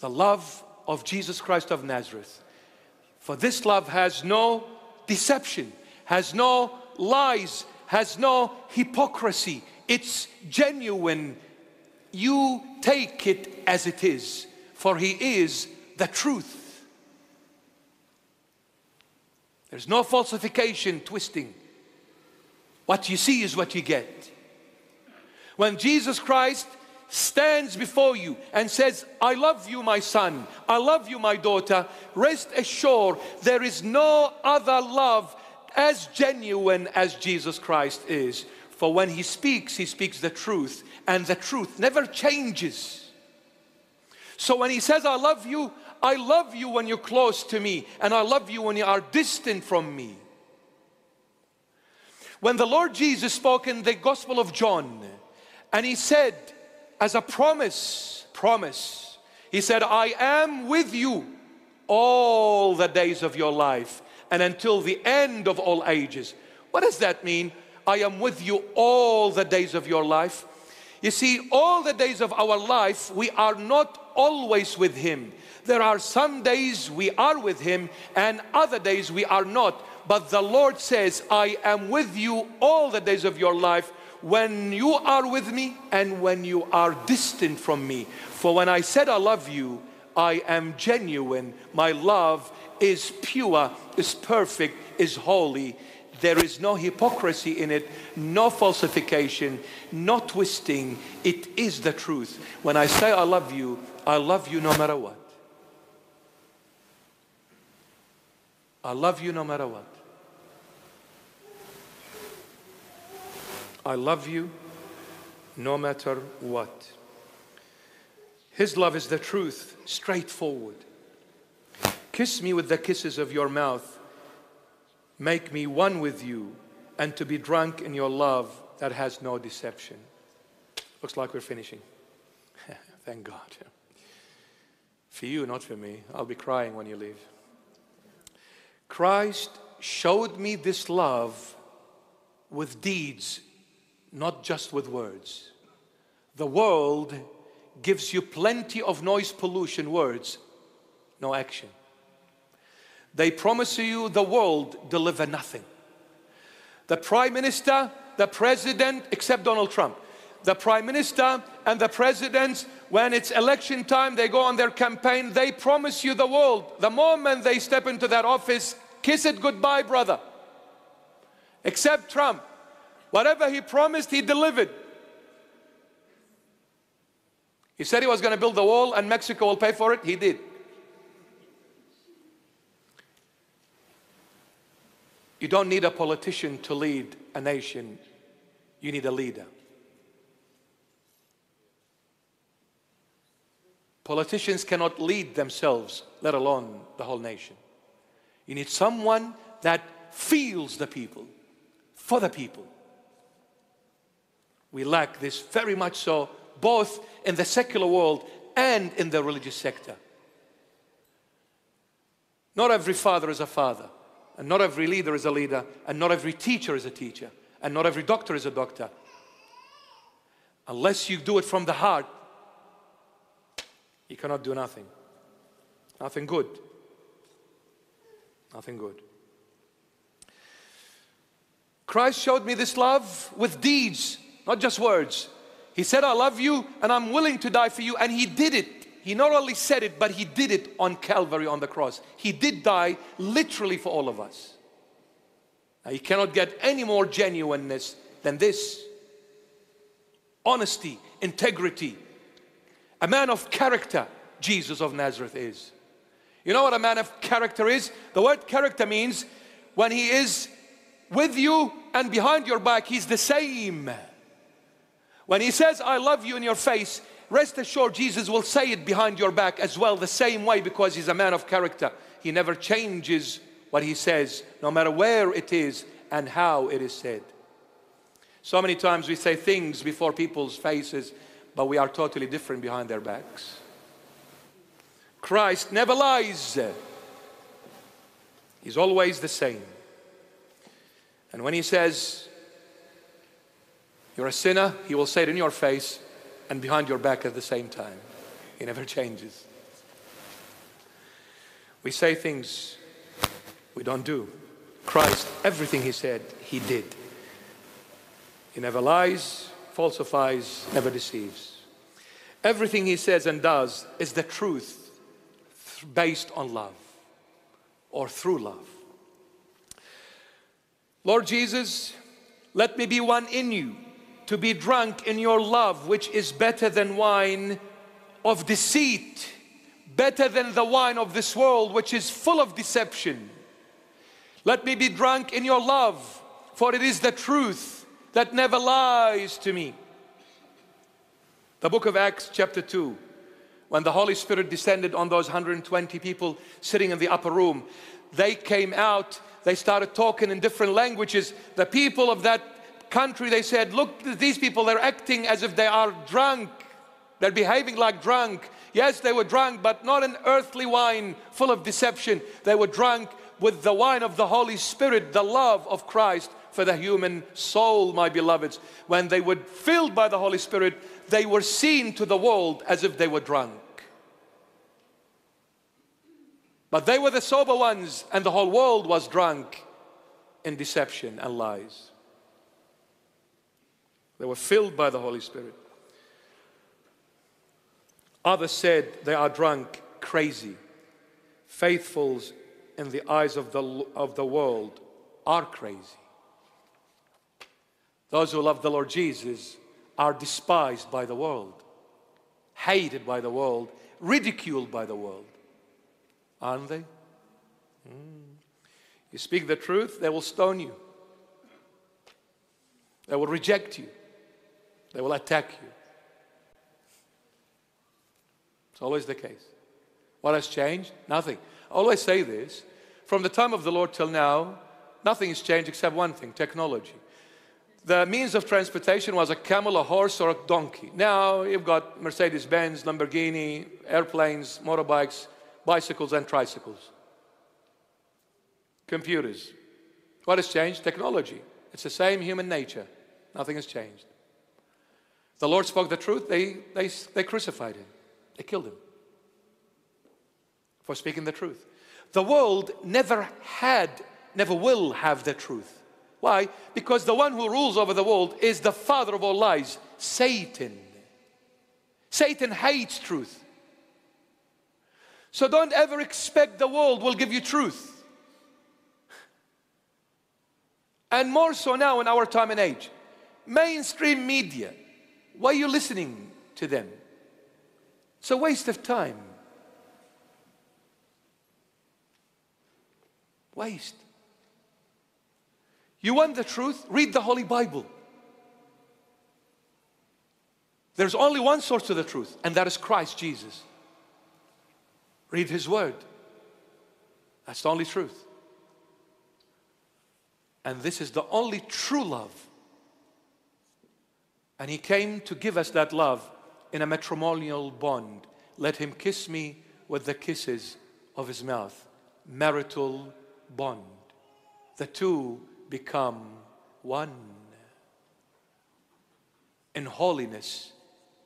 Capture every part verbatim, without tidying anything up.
the love of Jesus Christ of Nazareth. For this love has no deception, has no lies, has no hypocrisy. It's genuine. You take it as it is, for he is the truth. There's no falsification, twisting. What you see is what you get. When Jesus Christ stands before you and says, I love you, my son, I love you, my daughter, rest assured there is no other love as genuine as Jesus Christ is. For when he speaks, he speaks the truth, and the truth never changes. So when he says, I love you, I love you when you're close to me, and I love you when you are distant from me. When the Lord Jesus spoke in the Gospel of John, and he said, as a promise, promise, he said, I am with you all the days of your life and until the end of all ages. What does that mean? I am with you all the days of your life. You see, all the days of our life, we are not always with him. There are some days we are with him and other days we are not. But the Lord says, I am with you all the days of your life, when you are with me and when you are distant from me. For when I said I love you, I am genuine. My love is pure, is perfect, is holy. There is no hypocrisy in it, no falsification, no twisting. It is the truth. When I say I love you, I love you no matter what. I love you no matter what. I love you no matter what. His love is the truth, straightforward. Kiss me with the kisses of your mouth. Make me one with you, and to be drunk in your love that has no deception. Looks like we're finishing. Thank God. For you, not for me. I'll be crying when you leave. Christ showed me this love with deeds, not just with words. The world gives you plenty of noise pollution words, no action. They promise you the world, deliver nothing. The prime minister, the president, except Donald Trump. The prime minister and the presidents, when it's election time, they go on their campaign, they promise you the world. The moment they step into that office, kiss it goodbye, brother. Except Trump. Whatever he promised, he delivered. He said he was going to build the wall and Mexico will pay for it. He did. You don't need a politician to lead a nation. You need a leader. Politicians cannot lead themselves, let alone the whole nation. You need someone that feels the people, for the people. We lack this very much so, both in the secular world and in the religious sector. Not every father is a father, and not every leader is a leader, and not every teacher is a teacher, and not every doctor is a doctor. Unless you do it from the heart, you cannot do nothing. Nothing good. Nothing good. Christ showed me this love with deeds, not just words. He said, I love you and I'm willing to die for you. And he did it. He not only said it, but he did it on Calvary on the cross. He did die literally for all of us. Now, you cannot get any more genuineness than this. Honesty, integrity. A man of character, Jesus of Nazareth is. You know what a man of character is? The word character means when he is with you and behind your back, he's the same. When he says, I love you in your face, rest assured Jesus will say it behind your back as well, the same way, because he's a man of character. He never changes what he says, no matter where it is and how it is said. So many times we say things before people's faces, but we are totally different behind their backs. Christ never lies. He's always the same. And when he says, you're a sinner, he will say it in your face and behind your back at the same time. He never changes. We say things we don't do. Christ, everything he said, he did. He never lies, falsifies, never deceives. Everything he says and does is the truth based on love or through love. Lord Jesus, let me be one in you, to be drunk in your love, which is better than wine of deceit, better than the wine of this world, which is full of deception. Let me be drunk in your love, for it is the truth that never lies to me. The book of Acts chapter two, when the Holy Spirit descended on those one hundred twenty people sitting in the upper room, they came out, they started talking in different languages. The people of that country, they said, look, these people, they're acting as if they are drunk. They're behaving like drunk. Yes, they were drunk, but not an earthly wine full of deception. They were drunk with the wine of the Holy Spirit, the love of Christ for the human soul, my beloveds. When they were filled by the Holy Spirit, they were seen to the world as if they were drunk. But they were the sober ones, and the whole world was drunk in deception and lies. They were filled by the Holy Spirit. Others said they are drunk, crazy. Faithfuls in the eyes of the, of the world are crazy. Those who love the Lord Jesus are despised by the world, hated by the world, ridiculed by the world. Aren't they? Mm. You speak the truth, they will stone you. They will reject you. They will attack you. It's always the case. What has changed? Nothing. I always say this. From the time of the Lord till now, nothing has changed except one thing, technology. The means of transportation was a camel, a horse, or a donkey. Now you've got Mercedes-Benz, Lamborghini, airplanes, motorbikes, bicycles and tricycles. Computers. What has changed? Technology. It's the same human nature. Nothing has changed. The Lord spoke the truth. They, they, they crucified him. They killed him for speaking the truth. The world never had, never will have the truth. Why? Because the one who rules over the world is the father of all lies, Satan. Satan hates truth. So don't ever expect the world will give you truth. And more so now in our time and age. Mainstream media, why are you listening to them? It's a waste of time. Waste. You want the truth? Read the Holy Bible. There's only one source to the truth, and that is Christ Jesus. Read his word. That's the only truth. And this is the only true love. And he came to give us that love in a matrimonial bond. Let him kiss me with the kisses of his mouth. Marital bond. The two become one. In holiness,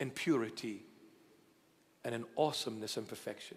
in purity, and in awesomeness and perfection.